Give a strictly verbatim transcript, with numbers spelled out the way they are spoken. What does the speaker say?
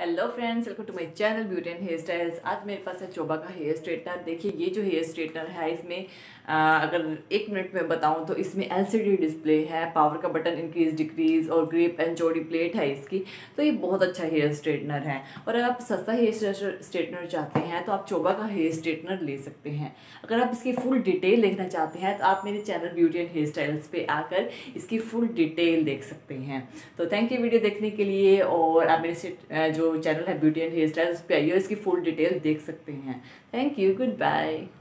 Hello friends, welcome to my channel beauty and hair styles. आज मेरे पास है चोबा का हेयर स्ट्रेटनर। देखिए ये जो हेयर स्ट्रेटनर है इसमें आ, अगर एक मिनट में बताऊं तो इसमें एलसीडी डिस्प्ले है, पावर का बटन इंक्रीज डिक्रीज और ग्रिप एंड चौड़ी प्लेट है इसकी। तो ये बहुत अच्छा हेयर स्ट्रेटनर है। और अगर आप सस्ता हेयर स्ट्रेटनर चाहते हैं तो आप चोबा का हेयर स्ट्रेटनर ले सकते हैं। अगर आप इसकी फुल डिटेल देखना चाहते हैं तो आप मेरे channel beauty and hair styles पर आकर इसकी फुल डिटेल देख सकते हैं। तो थैंक यू वीडियो देखने के लिए। और आप मेरे जो चैनल है ब्यूटी एंड हेयर स्टाइल उस पर आइए, इसकी फुल डिटेल देख सकते हैं। Thank you, good bye.